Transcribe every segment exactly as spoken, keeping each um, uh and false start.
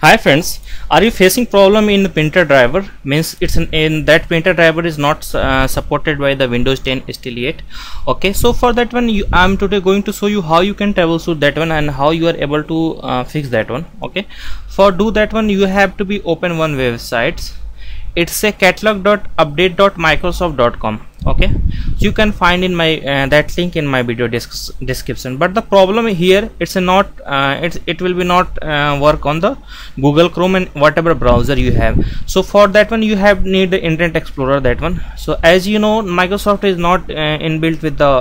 Hi friends, are you facing problem in the printer driver? Means it's an, in that printer driver is not uh, supported by the Windows ten still yet. Okay, so for that one you, I'm today going to show you how you can troubleshoot that one and how you are able to uh, fix that one. Okay, for do that one you have to be open one website. It's a catalog dot update dot microsoft dot com. Okay, so you can find in my uh, that link in my video description. But the problem here, it's a not uh, it's, it will be not uh, work on the Google Chrome and whatever browser you have. So for that one you have need the Internet Explorer, that one. So as you know, Microsoft is not uh, inbuilt with the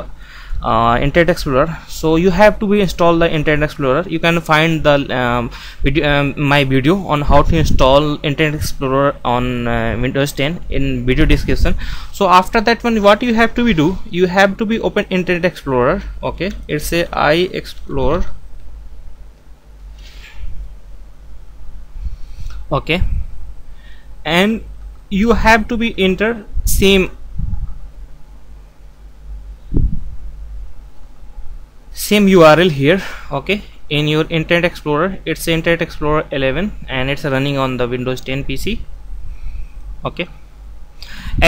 Uh, Internet Explorer, so you have to be install the Internet Explorer. You can find the um, video, um, my video on how to install Internet Explorer on uh, Windows ten in video description. So after that one, what you have to be do, you have to be open Internet Explorer. Okay, it's a iExplorer. Okay, and you have to be enter same same U R L here. Okay, in your Internet Explorer, it's Internet Explorer eleven and it's running on the Windows ten P C. Okay,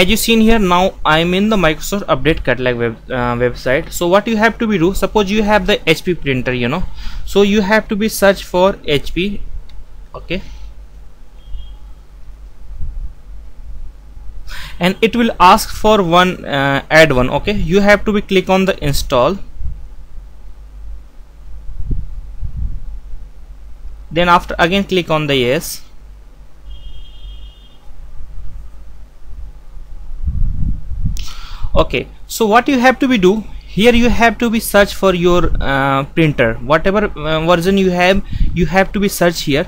as you seen here, now I'm in the Microsoft update catalog web, uh, website. So what you have to be do, suppose you have the H P printer, you know, so you have to be search for H P. Okay, and it will ask for one uh, add one. Okay, you have to be click on the install. Then after again click on the yes. Okay, so what you have to be do here, you have to be search for your uh, printer, whatever uh, version you have, you have to be search here.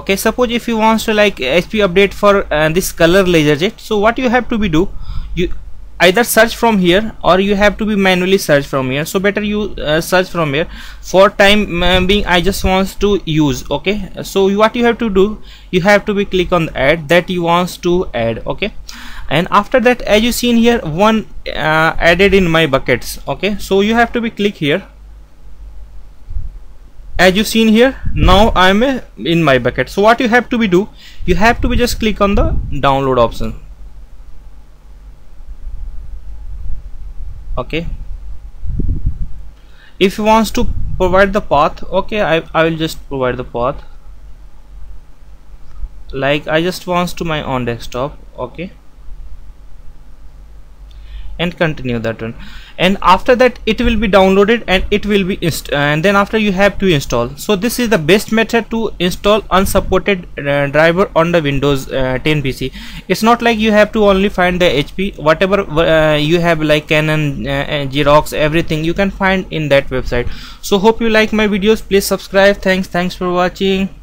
Okay, suppose if you want to like H P update for uh, this color LaserJet, so what you have to be do, you either search from here or you have to be manually search from here. So better you uh, search from here. For time being, I just wants to use. Okay, so what you have to do, you have to be click on the add that you wants to add. Okay, and after that, as you seen here, one uh, added in my buckets. Okay, so you have to be click here. As you seen here, now I'm uh, in my bucket. So what you have to be do, you have to be just click on the download option. Okay, if you wants to provide the path, okay, I, I will just provide the path, like I just wants to my own desktop. Okay, and continue that one, and after that it will be downloaded and it will be inst and then after you have to install. So this is the best method to install unsupported uh, driver on the Windows ten P C. It's not like you have to only find the H P, whatever uh, you have like Canon uh, and Xerox, everything you can find in that website. So hope you like my videos. Please subscribe. Thanks. Thanks for watching.